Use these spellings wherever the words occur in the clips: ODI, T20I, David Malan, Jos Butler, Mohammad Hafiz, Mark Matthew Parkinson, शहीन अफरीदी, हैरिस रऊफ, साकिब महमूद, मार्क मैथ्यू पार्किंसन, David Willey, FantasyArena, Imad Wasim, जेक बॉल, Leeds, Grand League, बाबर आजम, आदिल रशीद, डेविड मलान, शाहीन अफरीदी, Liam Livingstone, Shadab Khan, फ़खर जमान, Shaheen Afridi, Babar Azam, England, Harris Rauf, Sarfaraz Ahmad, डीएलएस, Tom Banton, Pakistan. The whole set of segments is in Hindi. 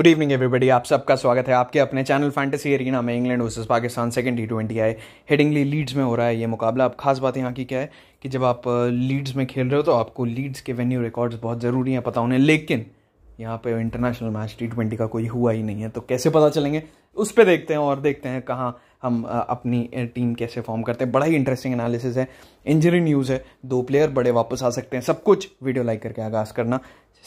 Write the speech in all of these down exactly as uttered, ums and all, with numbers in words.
गुड इवनिंग एवरीबॉडी, आप सबका स्वागत है आपके अपने चैनल फैंटेसी एरिना में। England versus Pakistan second T twenty I Headingley Leeds में हो रहा है ये मुकाबला। अब खास बात यहाँ की क्या है कि जब आप लीड्स में खेल रहे हो तो आपको लीड्स के वेन्यू रिकॉर्ड्स बहुत ज़रूरी हैं पता होने, लेकिन यहाँ पे इंटरनेशनल मैच टी ट्वेंटी का कोई हुआ ही नहीं है, तो कैसे पता चलेंगे उस पर देखते हैं और देखते हैं कहाँ हम अपनी टीम कैसे फॉर्म करते हैं। बड़ा ही इंटरेस्टिंग एनालिसिस है, इंजरी न्यूज़ है, दो प्लेयर बड़े वापस आ सकते हैं, सब कुछ। वीडियो लाइक करके आगाज़ करना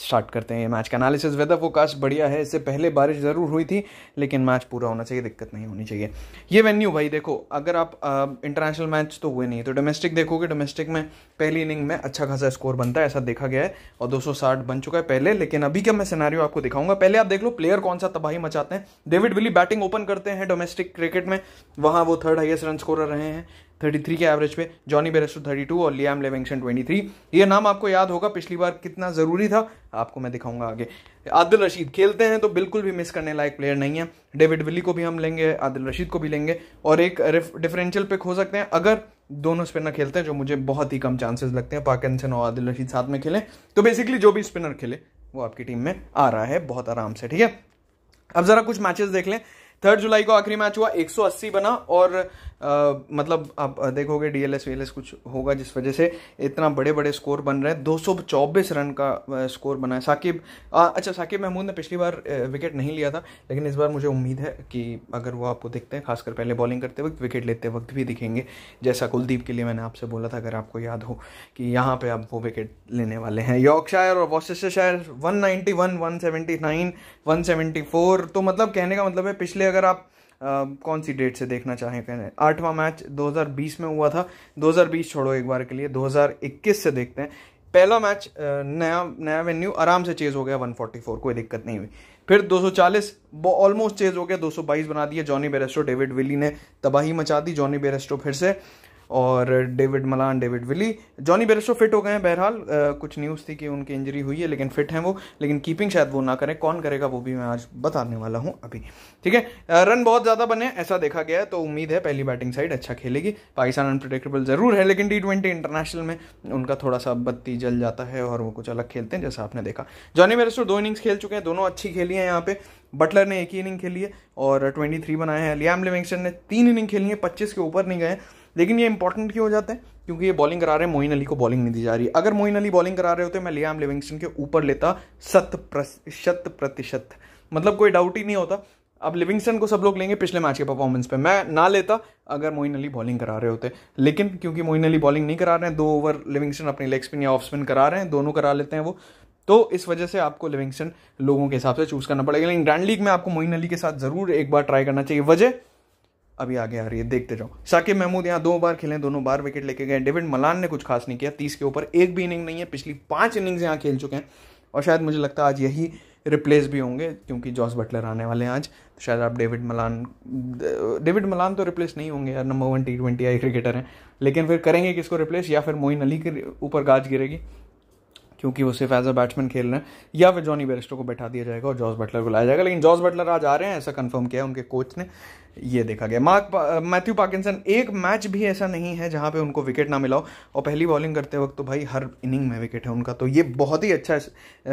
स्टार्ट करते हैं ये मैच का एनालिसिस। वेदर फोकास्ट बढ़िया है, इससे पहले बारिश ज़रूर हुई थी लेकिन मैच पूरा होना चाहिए, दिक्कत नहीं होनी चाहिए। ये वेन्यू भाई देखो, अगर आप इंटरनेशनल मैच तो हुए नहीं तो डोमेस्टिक देखोगे, डोमेस्टिक में पहली इनिंग में अच्छा खासा स्कोर बनता है, ऐसा देखा गया है, और दो सौ साठ बन चुका है पहले। लेकिन अभी क्या मैं सिनेरियो आपको दिखाऊंगा, पहले आप देख लो प्लेयर कौन सा तबाही मचाते हैं। डेविड विली बैटिंग ओपन करते हैं डोमेस्टिक क्रिकेट में, वहाँ वो थर्ड हाईएस्ट रन स्कोरर रहे हैं तैंतीस के एवरेज पे। जॉनी बेरेस्टो बत्तीस और लियाम लिविंगस्टन तेईस, ये नाम आपको याद होगा, पिछली बार कितना ज़रूरी था आपको मैं दिखाऊंगा आगे। आदिल रशीद खेलते हैं तो बिल्कुल भी मिस करने लायक प्लेयर नहीं है। डेविड विली को भी हम लेंगे, आदिल रशीद को भी लेंगे, और एक डिफरेंशियल पिक हो सकते हैं अगर दोनों स्पिनर खेलते हैं, जो मुझे बहुत ही कम चांसेस लगते हैं पार्किंसन और आदिल रशीद साथ में खेलें। तो बेसिकली जो भी स्पिनर खेले वो आपकी टीम में आ रहा है बहुत आराम से, ठीक है। अब ज़रा कुछ मैचेस देख लें। थर्ड जुलाई को आखिरी मैच हुआ, एक सौ अस्सी बना, और आ, मतलब आप देखोगे डीएलएस वीएलएस कुछ होगा जिस वजह से इतना बड़े बड़े स्कोर बन रहे हैं। दो सौ चौबीस रन का स्कोर बना है। साकिब आ, अच्छा साकिब महमूद ने पिछली बार विकेट नहीं लिया था, लेकिन इस बार मुझे उम्मीद है कि अगर वो आपको दिखते हैं, खासकर पहले बॉलिंग करते वक्त, विकेट लेते वक्त भी दिखेंगे, जैसा कुलदीप के लिए मैंने आपसे बोला था अगर आपको याद हो कि यहाँ पर आप वो विकेट लेने वाले हैं। यॉर्कशायर और Worcestershire one ninety one, one seventy nine, one seventy four, तो मतलब कहने का मतलब है पिछले, अगर आप आ, कौन सी डेट से देखना चाहें, कहने आठवां मैच दो हज़ार बीस में हुआ था, दो हज़ार बीस छोड़ो एक बार के लिए, दो हज़ार इक्कीस से देखते हैं। पहला मैच नया नया वेन्यू आराम से चेज हो गया एक सौ चौवालीस, कोई दिक्कत नहीं हुई। फिर दो सौ चालीस ऑलमोस्ट चेज हो गया, दो सौ बाईस बना दिए। जॉनी बेरेस्टो डेविड विली ने तबाही मचा दी, जॉनी बेरेस्टो फिर से, और डेविड मलान David Willey. Jonny Bairstow fit हो गए हैं बहरहाल, कुछ न्यूज़ थी कि उनकी इंजरी हुई है लेकिन फिट हैं वो, लेकिन कीपिंग शायद वो ना करें, कौन करेगा वो भी मैं आज बताने वाला हूं अभी, ठीक है। रन बहुत ज़्यादा बने ऐसा देखा गया है, तो उम्मीद है पहली बैटिंग साइड अच्छा खेलेगी। पाकिस्तान अनप्रेडिक्टेबल ज़रूर है, लेकिन टी ट्वेंटी इंटरनेशनल में उनका थोड़ा सा बत्ती जल जाता है और वो कुछ अलग खेलते हैं, जैसा आपने देखा। जॉनी बेरेस्टो दो इनिंग्स खेल चुके हैं, दोनों अच्छी खेली हैं। यहाँ पे बटलर ने एक ही इनिंग खेली है और तेईस बनाए हैं। लियाम लिविंगस्टन ने तीन इनिंग खेली है, पच्चीस के ऊपर नहीं गए। लेकिन ये इंपॉर्टेंट क्यों हो जाता है, क्योंकि ये बॉलिंग करा रहे हैं, मोइन अली को बॉलिंग नहीं दी जा रही। अगर मोइन अली बॉलिंग करा रहे होते मैं लियाम लिविंगस्टन के ऊपर लेता शत प्रतिशत, मतलब कोई डाउट ही नहीं होता। अब लिविंगस्टन को सब लोग लेंगे पिछले मैच के परफॉर्मेंस पे, मैं ना लेता अगर मोइन अली बॉलिंग करा रहे होते, लेकिन क्योंकि मोइन अली बॉलिंग नहीं करा रहे हैं, दो ओवर लिविंगस्टन अपनी लेग स्पिन या ऑफ स्पिन करा रहे हैं, दोनों करा लेते हैं वो, तो इस वजह से आपको लिविंगस्टन लोगों के हिसाब से चूज़ करना पड़ेगा। लेकिन ग्रैंड लीग में आपको मोइन अली के साथ ज़रूर एक बार ट्राई करना चाहिए, वजह अभी आगे आ रही है, देखते जाओ। साकिब महमूद यहाँ दो बार खेले, दोनों बार विकेट लेके गए। डेविड मलान ने कुछ खास नहीं किया, तीस के ऊपर एक भी इनिंग नहीं है, पिछली पाँच इनिंग्स यहाँ खेल चुके हैं, और शायद मुझे लगता है आज यही रिप्लेस भी होंगे क्योंकि जॉस बटलर आने वाले हैं आज, तो शायद आप डेविड मलान डेविड मलान तो रिप्लेस नहीं होंगे यार, number one T twenty I cricketer हैं, लेकिन फिर करेंगे किसको रिप्लेस, या फिर मोइन अली के ऊपर गाज गिरेगी क्योंकि वो सिर्फ एज अ बैट्समैन खेल रहे हैं, या फिर जॉनी बेरेस्टो को बैठा दिया जाएगा और जॉस बटलर को लाया जाएगा। लेकिन जॉस बटलर आज आ रहे हैं ऐसा कंफर्म किया उनके कोच ने, ये देखा गया। मार्क मैथ्यू पार्किंसन, एक मैच भी ऐसा नहीं है जहाँ पे उनको विकेट ना मिलाओ, और पहली बॉलिंग करते वक्त तो भाई हर इनिंग में विकेट है उनका, तो ये बहुत ही अच्छा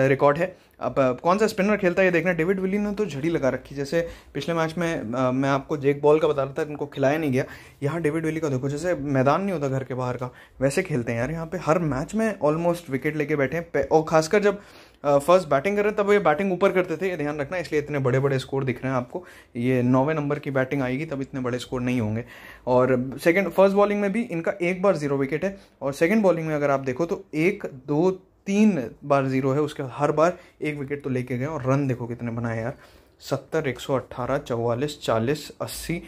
रिकॉर्ड है। अब कौन सा स्पिनर खेलता है ये देखना। डेविड विली ने तो झड़ी लगा रखी, जैसे पिछले मैच में आ, मैं आपको जेक बॉल का बता रहा था, इनको खिलाया नहीं गया। यहाँ डेविड विली का देखो, जैसे मैदान नहीं होता घर के बाहर का, वैसे खेलते हैं यार। यहाँ पे हर मैच में ऑलमोस्ट विकेट लेके बैठे हैं, और खासकर जब फर्स्ट बैटिंग कर रहे तब ये बैटिंग ऊपर करते थे, ये ध्यान रखना, इसलिए इतने बड़े बड़े स्कोर दिख रहे हैं आपको। ये नौवें नंबर की बैटिंग आएगी तब इतने बड़े स्कोर नहीं होंगे। और सेकंड फर्स्ट बॉलिंग में भी इनका एक बार जीरो विकेट है, और सेकंड बॉलिंग में अगर आप देखो तो एक दो तीन बार जीरो है, उसके हर बार एक विकेट तो लेके गए। और रन देखो कितने बनाए यार, सत्तर, एक सौ अट्ठारह, चौवालीस, चालीस, अस्सी,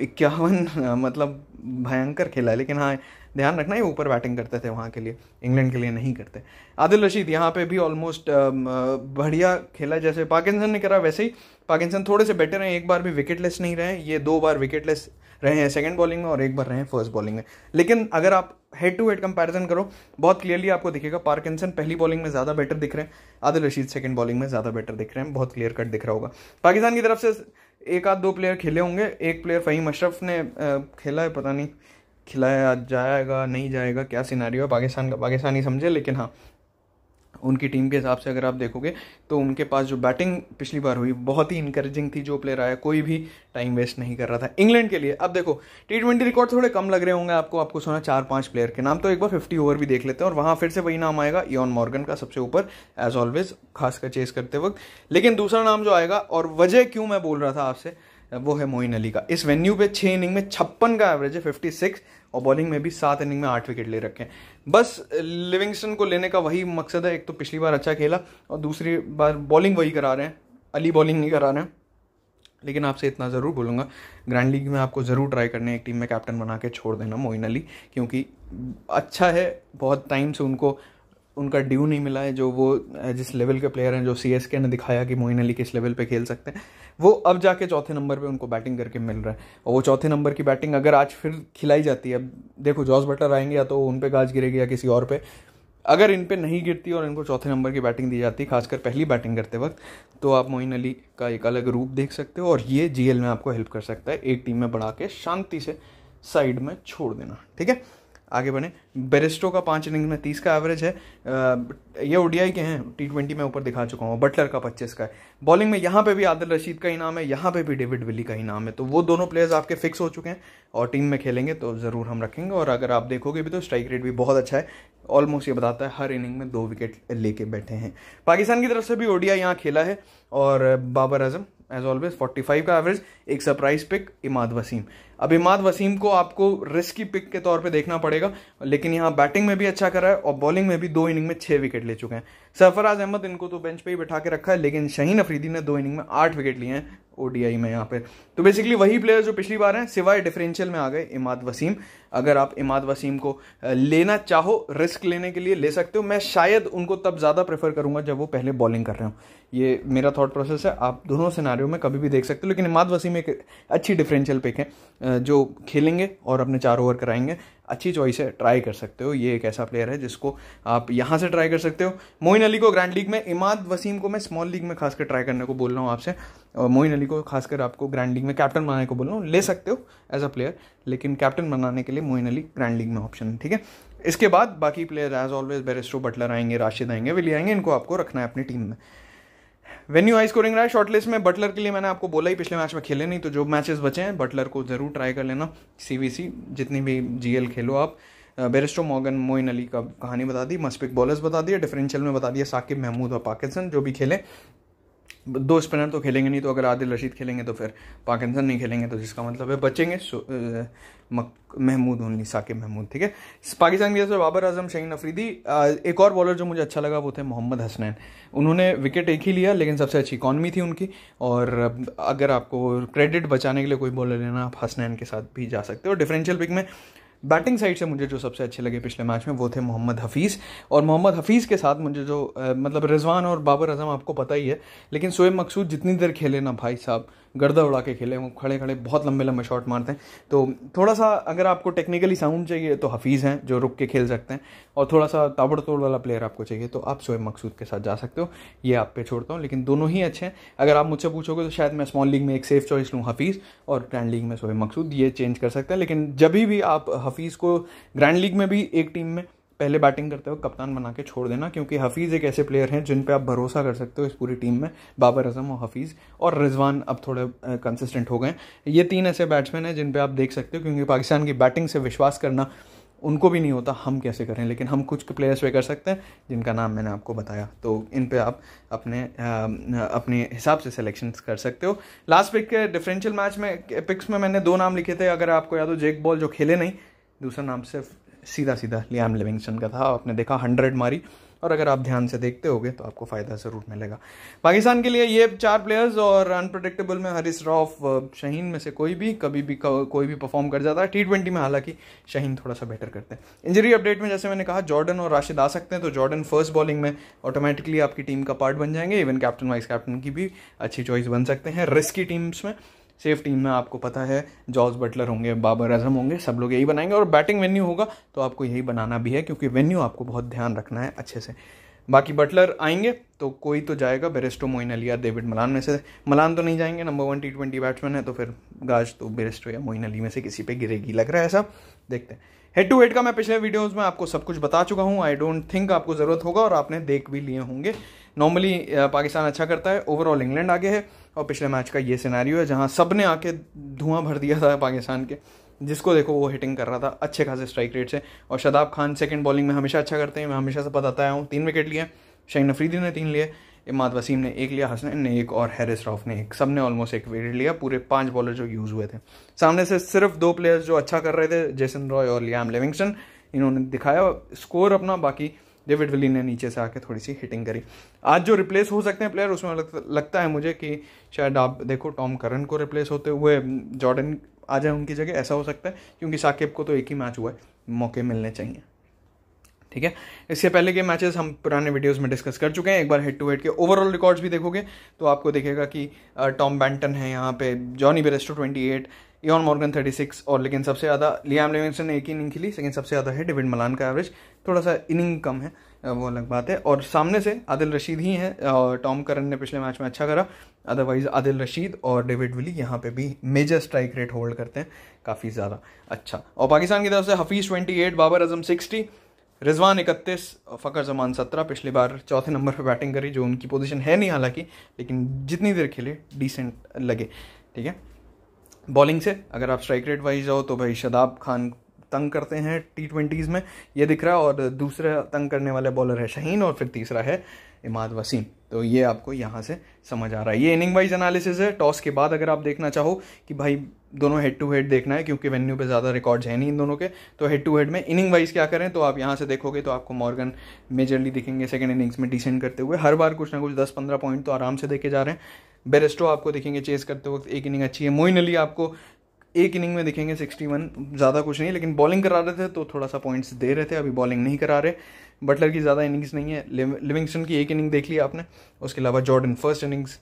इक्यावन, मतलब भयंकर खेला है। लेकिन हाँ ध्यान रखना, ये ऊपर बैटिंग करते थे वहाँ के लिए, इंग्लैंड के लिए नहीं करते। आदिल रशीद यहाँ पे भी ऑलमोस्ट बढ़िया खेला, जैसे पार्किंसन ने करा वैसे ही। पार्किंसन थोड़े से बेटर हैं, एक बार भी विकेटलेस नहीं रहे, ये दो बार विकेटलेस रहे हैं सेकंड बॉलिंग में और एक बार रहे हैं फर्स्ट बॉलिंग में। लेकिन अगर आप हेड टू हेड कंपैरिजन करो बहुत क्लियरली आपको दिखेगा, पार्किंसन पहली बॉलिंग में ज़्यादा बेटर दिख रहे हैं, आदिल रशीद सेकंड बॉलिंग में ज़्यादा बेटर दिख रहे हैं, बहुत क्लियर कट दिख रहा होगा। पाकिस्तान की तरफ से एक आध दो प्लेयर खेले होंगे, एक प्लेयर फहीम अशरफ ने खेला है, पता नहीं खिलाया जाएगा नहीं जाएगा, क्या सिनेरियो है, पाकिस्तान का पाकिस्तानी समझे, लेकिन हाँ उनकी टीम के हिसाब से अगर आप देखोगे तो उनके पास जो बैटिंग पिछली बार हुई बहुत ही इंकरेजिंग थी। जो प्लेयर आया कोई भी टाइम वेस्ट नहीं कर रहा था इंग्लैंड के लिए। अब देखो टी ट्वेंटी रिकॉर्ड थोड़े कम लग रहे होंगे आपको, आपको सुना चार पाँच प्लेयर के नाम, तो एक बार फिफ्टी ओवर भी देख लेते हैं और वहाँ फिर से वही नाम आएगा यॉन मॉर्गन का सबसे ऊपर एज ऑलवेज, खासकर चेस करते वक्त। लेकिन दूसरा नाम जो आएगा और वजह क्यों मैं बोल रहा था आपसे वो है मोइन अली का। इस वेन्यू पे छः इनिंग में छप्पन का एवरेज है फिफ्टी सिक्स, और बॉलिंग में भी सात इनिंग में आठ विकेट ले रखे हैं। बस लिविंगस्टन को लेने का वही मकसद है, एक तो पिछली बार अच्छा खेला और दूसरी बार बॉलिंग वही करा रहे हैं, अली बॉलिंग नहीं करा रहे हैं। लेकिन आपसे इतना ज़रूर बोलूँगा ग्रैंड लीग में आपको ज़रूर ट्राई करने एक टीम में कैप्टन बना के छोड़ देना मोइन अली, क्योंकि अच्छा है, बहुत टाइम से उनको उनका ड्यू नहीं मिला है। जो वो जिस लेवल के प्लेयर हैं, जो सीएसके ने दिखाया कि मोइन अली किस लेवल पे खेल सकते हैं, वो अब जाके चौथे नंबर पे उनको बैटिंग करके मिल रहा है। और वो चौथे नंबर की बैटिंग अगर आज फिर खिलाई जाती है, अब देखो जॉस बटलर आएंगे या तो उन पे गाज गिरेगी या किसी और पे, अगर इन पे नहीं गिरती और इनको चौथे नंबर की बैटिंग दी जाती खासकर पहली बैटिंग करते वक्त, तो आप मोइन अली का एक अलग रूप देख सकते हो और ये जीएल में आपको हेल्प कर सकता है। एक टीम में बढ़ा के शांति से साइड में छोड़ देना, ठीक है। आगे बढ़े, बेरिस्टो का पाँच इनिंग में तीस का एवरेज है, ये ओडीआई के हैं, टी ट्वेंटी में ऊपर दिखा चुका हूँ। बटलर का पच्चीस का है, बॉलिंग में यहाँ पे भी आदिल रशीद का ही नाम है, यहाँ पे भी डेविड विली का ही नाम है। तो वो दोनों प्लेयर्स आपके फिक्स हो चुके हैं और टीम में खेलेंगे तो ज़रूर हम रखेंगे। और अगर आप देखोगे भी तो स्ट्राइक रेट भी बहुत अच्छा है, ऑलमोस्ट ये बताता है हर इनिंग में दो विकेट लेके बैठे हैं। पाकिस्तान की तरफ से भी ओडीआई यहाँ खेला है और बाबर आजम एज ऑलवेज पैंतालीस का एवरेज, एक सरप्राइज पिक इमाद वसीम। अब इमाद वसीम को आपको रिस्की पिक के तौर पे देखना पड़ेगा, लेकिन यहाँ बैटिंग में भी अच्छा करा है और बॉलिंग में भी दो इनिंग में छः विकेट ले चुके हैं। सरफराज अहमद इनको तो बेंच पे ही बैठा के रखा है, लेकिन शहीन अफरीदी ने दो इनिंग में आठ विकेट लिए हैं ओडीआई में। यहाँ पे तो बेसिकली वही प्लेयर जो पिछली बार हैं, सिवाय डिफरेंशियल में आ गए इमाद वसीम। अगर आप इमाद वसीम को लेना चाहो रिस्क लेने के लिए ले सकते हो, मैं शायद उनको तब ज़्यादा प्रेफर करूँगा जब वो पहले बॉलिंग कर रहे हो। ये मेरा थॉट प्रोसेस है, आप दोनों सिनारियों में कभी भी देख सकते हो। लेकिन इमाद वसीम एक अच्छी डिफरेंशियल पिक है जो खेलेंगे और अपने चार ओवर कराएंगे, अच्छी चॉइस है, ट्राई कर सकते हो। ये एक ऐसा प्लेयर है जिसको आप यहाँ से ट्राई कर सकते हो। मोइन अली को ग्रैंड लीग में, इमाद वसीम को मैं स्मॉल लीग में खासकर ट्राई करने को बोल रहा हूँ आपसे, और मोइन अली को खासकर आपको ग्रैंड लीग में कैप्टन बनाने को बोल रहा हूँ। ले सकते हो एज अ प्लेयर, लेकिन कैप्टन बनाने के लिए मोइन अली ग्रैंड लीग में ऑप्शन है, ठीक है। इसके बाद बाकी player as always Bairstow, Buttler आएंगे, राशिद आएंगे, विली आएंगे, इनको आपको रखना है अपनी टीम में। वेन्यू हाई स्कोरिंग रहा है शॉर्टलिस्ट में। बटलर के लिए मैंने आपको बोला ही, पिछले मैच में खेले नहीं, तो जो मैचेस बचे हैं बटलर को ज़रूर ट्राई कर लेना। सीवीसी जितनी भी जीएल खेलो आप। बेरिस्टो, मॉर्गन, मोइन अली का कहानी बता दी, मस्ट पिक बॉलर्स बता दिए, डिफरेंशियल में बता दिया साकिब, महमूद और पार्किंसन। जो भी खेलें, दो स्पिनर तो खेलेंगे नहीं, तो अगर आदिल रशीद खेलेंगे तो फिर पाकिस्तान नहीं खेलेंगे, तो जिसका मतलब है बचेंगे महमूद ओनली, साकिब महमूद, ठीक है। पाकिस्तान की तरफ से बाबर आजम, शहीन अफरीदी। एक और बॉलर जो मुझे अच्छा लगा वो थे मोहम्मद हसन। उन्होंने विकेट एक ही लिया, लेकिन सबसे अच्छी इकॉनमी थी उनकी। और अगर आपको क्रेडिट बचाने के लिए कोई बॉलर लेना, आप हसन के साथ भी जा सकते हो। डिफरेंशियल पिक में बैटिंग साइड से मुझे जो सबसे अच्छे लगे पिछले मैच में वो थे मोहम्मद हफीज़। और मोहम्मद हफीज़ के साथ मुझे जो आ, मतलब रिजवान और बाबर आजम आपको पता ही है, लेकिन शोएब मकसूद जितनी देर खेले ना भाई साहब, गर्दा उड़ा के खेले, वो खड़े खड़े बहुत लंबे लंबे शॉट मारते हैं। तो थोड़ा सा अगर आपको टेक्निकली साउंड चाहिए तो हफीज़ हैं जो रुक के खेल सकते हैं, और थोड़ा सा ताबड़तोड़ वाला प्लेयर आपको चाहिए तो आप शोएब मकसूद के साथ जा सकते हो। ये आप पे छोड़ता हूँ, लेकिन दोनों ही अच्छे हैं। अगर आप मुझसे पूछोगे तो शायद मैं स्मॉल लीग में एक सेफ चॉइस लूँ हफीज़, और ग्रैंड लीग में शोएब मकसूद, ये चेंज कर सकते हैं। लेकिन जब भी आप हफीज़ को ग्रैंड लीग में भी एक टीम में पहले बैटिंग करते हो कप्तान बना के छोड़ देना, क्योंकि हफीज़ एक ऐसे प्लेयर हैं जिन पे आप भरोसा कर सकते हो इस पूरी टीम में। बाबर आजम और हफीज़ और रिजवान अब थोड़े कंसिस्टेंट हो गए, ये तीन ऐसे बैट्समैन हैं जिन पे आप देख सकते हो, क्योंकि पाकिस्तान की बैटिंग से विश्वास करना उनको भी नहीं होता, हम कैसे करें। लेकिन हम कुछ प्लेयर्स पे कर सकते हैं जिनका नाम मैंने आपको बताया, तो इन पे आप अपने आ, अपने हिसाब से सिलेक्शंस कर सकते हो। लास्ट पिक के डिफरेंशियल मैच में पिक्स में मैंने दो नाम लिखे थे, अगर आपको याद हो, जेक बॉल जो खेले नहीं, दूसरा नाम सिर्फ सीधा सीधा लियाम लिविंगस्टन का था। आपने देखा हंड्रेड मारी, और अगर आप ध्यान से देखते होगे तो आपको फ़ायदा ज़रूर मिलेगा। पाकिस्तान के लिए ये चार प्लेयर्स, और अनप्रडिक्टेबल में हरिस रौफ, शहीन में से कोई भी कभी भी कोई भी परफॉर्म कर जाता है। टी ट्वेंटी में हालांकि शहीन थोड़ा सा बेटर करते हैं। इंजरी अपडेट में जैसे मैंने कहा जॉर्डन और राशिद आ सकते हैं, तो जॉर्डन फर्स्ट बॉलिंग में ऑटोमेटिकली आपकी टीम का पार्ट बन जाएंगे, इवन कैप्टन वाइस कैप्टन की भी अच्छी चॉइस बन सकते हैं। रिस्की टीम्स में, सेफ टीम में आपको पता है जॉस बटलर होंगे, बाबर आजम होंगे, सब लोग यही बनाएंगे। और बैटिंग वेन्यू होगा तो आपको यही बनाना भी है, क्योंकि वेन्यू आपको बहुत ध्यान रखना है अच्छे से। बाकी बटलर आएंगे तो कोई तो जाएगा, बेरेस्टो, मोइन अली या डेविड मलान में से। मलान तो नहीं जाएंगे, number one T twenty batsman है, तो फिर गाज तो बेरेस्टो या मोइन अली में से किसी पे गिरेगी, लग रहा है ऐसा। देखते हैं। हेड टू हेड का मैं पिछले वीडियोस में आपको सब कुछ बता चुका हूँ, आई डोंट थिंक आपको ज़रूरत होगा और आपने देख भी लिए होंगे। नॉर्मली पाकिस्तान अच्छा करता है, ओवरऑल इंग्लैंड आगे है और पिछले मैच का ये सिनेरियो है जहाँ सब ने आके धुआं भर दिया था पाकिस्तान के, जिसको देखो वो हिटिंग कर रहा था अच्छे खासे स्ट्राइक रेट से। और शदाब खान सेकंड बॉलिंग में हमेशा अच्छा करते हैं, मैं हमेशा से बताता आया हूँ। तीन विकेट लिए, शाहीन अफरीदी ने तीन लिए, इमाद वसीम ने एक लिया, हसन ने एक और हैरिस रऊफ ने एक, सब ने ऑलमोस्ट एक विकेट लिया। पूरे पांच बॉलर जो यूज़ हुए थे, सामने से सिर्फ दो प्लेयर्स जो अच्छा कर रहे थे, जेसन रॉय और लियाम लिविंगस्टन, इन्होंने दिखाया स्कोर अपना। बाकी डेविड विली ने नीचे से आके थोड़ी सी हिटिंग करी। आज जो रिप्लेस हो सकते हैं प्लेयर, उसमें लगता है मुझे कि शायद आप देखो टॉम करन को रिप्लेस होते हुए जॉर्डन आ जाए उनकी जगह, ऐसा हो सकता है, क्योंकि साकिब को तो एक ही मैच हुआ है, मौके मिलने चाहिए। ठीक है, इससे पहले के मैचेस हम पुराने वीडियोस में डिस्कस कर चुके हैं। एक बार हेड टू हेड के ओवरऑल रिकॉर्ड्स भी देखोगे तो आपको दिखेगा कि टॉम बैंटन है यहाँ पे, जॉनी बेरेस्टो अट्ठाईस, यॉन मॉर्गन थर्टी सिक्स, और लेकिन सबसे ज़्यादा लियाम लिविंगस्टन ने एक ही इनिंग खेली, लेकिन सबसे ज़्यादा है डेविड मलान का एवरेज, थोड़ा सा इनिंग कम है वो अलग बात है। और सामने से आदिल रशीद ही हैं, और टॉम करन ने पिछले मैच में अच्छा करा, अदरवाइज़ आदिल रशीद और डेविड विली यहाँ पे भी मेजर स्ट्राइक रेट होल्ड करते हैं काफ़ी ज़्यादा अच्छा। और पाकिस्तान की तरफ से हफीज़ अट्ठाईस, बाबर अजम सिक्सटी, रिजवान इकतीस, फ़खर जमान सत्रह, पिछली बार चौथे नंबर पर बैटिंग करी जो उनकी पोजीशन है नहीं हालांकि, लेकिन जितनी देर खेले डिसेंट लगे। ठीक है, बॉलिंग से अगर आप स्ट्राइक रेट वाइज जाओ तो भाई शदाब खान तंग करते हैं टी ट्वेंटीज़ में, ये दिख रहा है, और दूसरा तंग करने वाला बॉलर है शाहीन, और फिर तीसरा है इमाद वसीम। तो ये आपको यहाँ से समझ आ रहा है, ये इनिंग वाइज एनालिसिस है। टॉस के बाद अगर आप देखना चाहो कि भाई दोनों हेड टू हेड देखना है, क्योंकि वेन्यू पे ज़्यादा रिकॉर्ड्स हैं नहीं इन दोनों के, तो हेड टू हेड में इनिंग वाइज क्या करें, तो आप यहाँ से देखोगे तो आपको मॉर्गन मेजरली दिखेंगे सेकेंड इनिंग्स में डिसेंड करते हुए, हर बार कुछ ना कुछ दस पंद्रह पॉइंट तो आराम से देके जा रहे हैं। बेरेस्टो आपको दिखेंगे चेस करते वक्त एक इनिंग अच्छी है, मोइन अली आपको एक इनिंग में दिखेंगे सिक्सटी वन, ज़्यादा कुछ नहीं, लेकिन बॉलिंग करा रहे थे तो थोड़ा सा पॉइंट्स दे रहे थे, अभी बॉलिंग नहीं करा रहे। बटलर की ज़्यादा इनिंग्स नहीं है, लिविंगस्टन की एक इनिंग देख ली आपने, उसके अलावा जॉर्डन फर्स्ट इनिंग्स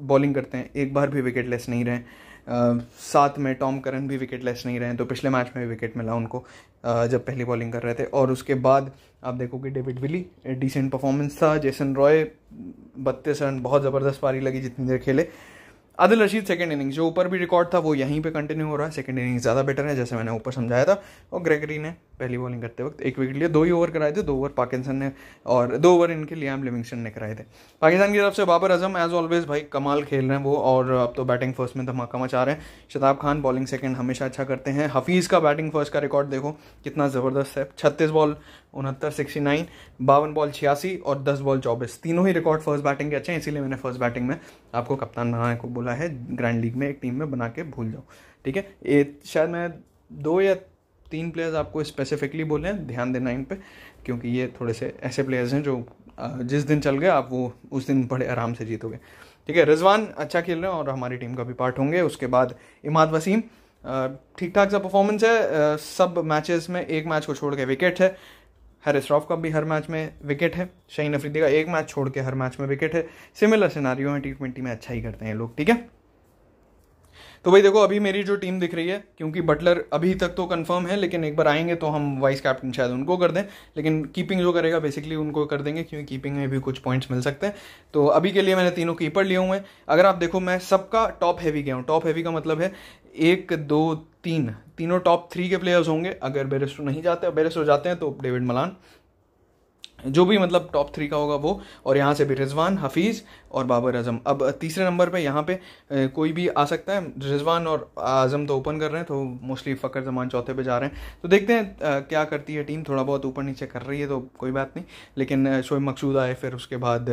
बॉलिंग करते हैं, एक बार भी विकेटलेस नहीं रहे। Uh, साथ में टॉम करन भी विकेटलेस नहीं रहे, तो पिछले मैच में भी विकेट मिला उनको uh, जब पहली बॉलिंग कर रहे थे। और उसके बाद आप देखोगे डेविड विली, डिसेंट परफॉर्मेंस था। जेसन रॉय बत्तीस रन, बहुत ज़बरदस्त पारी लगी जितनी देर खेले। आदिल रशीद सेकंड इनिंग जो ऊपर भी रिकॉर्ड था वो यहीं पे कंटिन्यू हो रहा है, सेकंड इनिंग ज़्यादा बेटर है जैसे मैंने ऊपर समझाया था। और ग्रेगरी ने पहली बॉलिंग करते वक्त एक विकेट लिया, दो ही ओवर कराए थे, दो ओवर पार्किंसन ने और दो ओवर इनके लियाम लिविंगस्टन ने कराए थे। पाकिस्तान की तरफ से बाबर आजम एज ऑलवेज भाई कमाल खेल रहे हैं वो, और अब तो बैटिंग फर्स्ट में धमाका मचा रहे हैं। शदाब खान बॉलिंग सेकेंड हमेशा अच्छा करते हैं। हफीज़ का बैटिंग फर्स्ट का रिकॉर्ड देखो कितना ज़बरदस्त है, छत्तीस बॉल उनहत्तर सिक्सटी नाइन, बावन बॉल छियासी और दस बॉल चौबीस, तीनों ही रिकॉर्ड फर्स्ट बैटिंग के अच्छे हैं। इसीलिए मैंने फर्स्ट बैटिंग में आपको कप्तान बनाने को बोला है, ग्रैंड लीग में एक टीम में बना के भूल जाओ। ठीक है, ये शायद मैं दो या तीन प्लेयर्स आपको स्पेसिफिकली बोले हैं, ध्यान देना इन पे, क्योंकि ये थोड़े से ऐसे प्लेयर्स हैं जो जिस दिन चल गए आप वो उस दिन बड़े आराम से जीतोगे। ठीक है, रिजवान अच्छा खेल रहे हैं और हमारी टीम का भी पार्ट होंगे। उसके बाद इमाद वसीम, ठीक ठाक सा परफॉर्मेंस है सब मैचेस में, एक मैच को छोड़ के विकेट है। हैरिस रऊफ का भी हर मैच में विकेट है, शाहीन अफरीदी का एक मैच छोड़ के हर मैच में विकेट है। सिमिलर सिनारियो है, टी ट्वेंटी में अच्छा ही करते हैं लोग। ठीक है, तो भाई देखो अभी मेरी जो टीम दिख रही है, क्योंकि बटलर अभी तक तो कंफर्म है, लेकिन एक बार आएंगे तो हम वाइस कैप्टन शायद उनको कर दें, लेकिन कीपिंग जो करेगा बेसिकली उनको कर देंगे, क्योंकि कीपिंग में भी कुछ पॉइंट्स मिल सकते हैं। तो अभी के लिए मैंने तीनों कीपर लिए हुए हैं। अगर आप देखो मैं सबका टॉप हैवी गया हूँ, टॉप हैवी का मतलब है एक दो तीन, तीनों टॉप थ्री के प्लेयर्स होंगे। अगर बेरेस्टो नहीं जाते, बेरेस्टो जाते हैं तो डेविड मलान, जो भी मतलब टॉप थ्री का होगा वो, और यहाँ से भी रिजवान, हफीज़ और बाबर आजम। अब तीसरे नंबर पे यहाँ पे कोई भी आ सकता है, रिजवान और आजम तो ओपन कर रहे हैं, तो मोस्टली फ़खर जमान चौथे पे जा रहे हैं। तो देखते हैं क्या करती है टीम, थोड़ा बहुत ऊपर नीचे कर रही है तो कोई बात नहीं, लेकिन शोएब मकसूद आए, फिर उसके बाद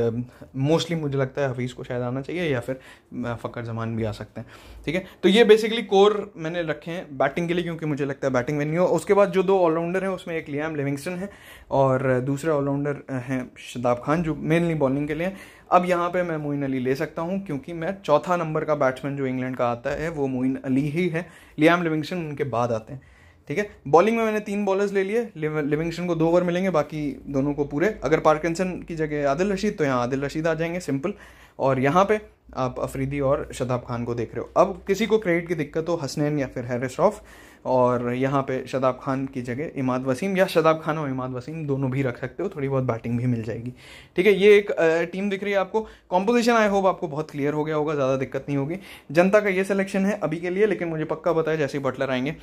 मोस्टली मुझे लगता है हफीज़ को शायद आना चाहिए, या फिर फ़खर जमान भी आ सकते हैं। ठीक है, तो ये बेसिकली कोर मैंने रखे हैं बैटिंग के लिए, क्योंकि मुझे लगता है बैटिंग में नहीं हो। उसके बाद जो दो ऑलराउंडर हैं उसमें एक लियाम लिविंगस्टन है और दूसरे ऑलराउंडर हैं शदाब खान, जो मेनली बॉलिंग के लिए। अब यहाँ पे मैं मोइन अली ले सकता हूँ, क्योंकि मैं चौथा नंबर का बैट्समैन जो इंग्लैंड का आता है वो मोइन अली ही है, लियाम लिविंगस्टन उनके बाद आते हैं। ठीक है, बॉलिंग में मैंने तीन बॉलर्स ले लिए, लिविंगस्टन को दो ओवर मिलेंगे, बाकी दोनों को पूरे। अगर पार्किंसन की जगह आदिल रशीद तो यहाँ आदिल रशीद आ जाएंगे, सिंपल। और यहाँ पे आप अफरीदी और शदाब खान को देख रहे हो। अब किसी को क्रेडिट की दिक्कत हो, हसनैन या फिर हैरिस रऊफ और यहाँ पे शदाब खान की जगह इमाद वसीम या शदाब खान और इमाद वसीम दोनों भी रख सकते हो, थोड़ी बहुत बैटिंग भी मिल जाएगी। ठीक है, ये एक टीम दिख रही है आपको। कॉम्पोजिशन आई होप आपको बहुत क्लियर हो गया होगा, ज़्यादा दिक्कत नहीं होगी। जनता का ये सिलेक्शन है अभी के लिए, लेकिन मुझे पक्का पता है जैसे ही बटलर आएंगे,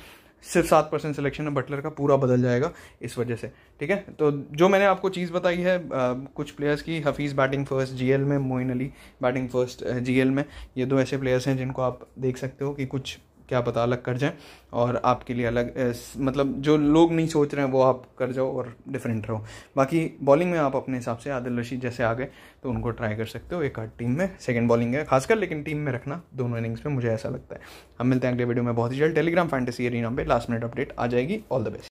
सिर्फ सात परसेंट सिलेक्शन है, बटलर का पूरा बदल जाएगा इस वजह से। ठीक है, तो जो मैंने आपको चीज़ बताई है आ, कुछ प्लेयर्स की, हफ़ीज़ बैटिंग फर्स्ट जीएल में, Moeen Ali batting first GL में, ये दो ऐसे प्लेयर्स हैं जिनको आप देख सकते हो कि कुछ क्या पता अलग कर जाएं और आपके लिए अलग एस, मतलब जो लोग नहीं सोच रहे हैं वो आप कर जाओ और डिफरेंट रहो। बाकी बॉलिंग में आप अपने हिसाब से आदिल रशीद जैसे आ गए तो उनको ट्राई कर सकते हो एक आध टीम में, सेकंड बॉलिंग है खासकर, लेकिन टीम में रखना दोनों इनिंग्स में, मुझे ऐसा लगता है। हम मिलते हैं अगले वीडियो में बहुत ही जल्द। टेलीग्राम फैंटेसी एरिना पे लास्ट मिनट अपडेट आ जाएगी। All the best.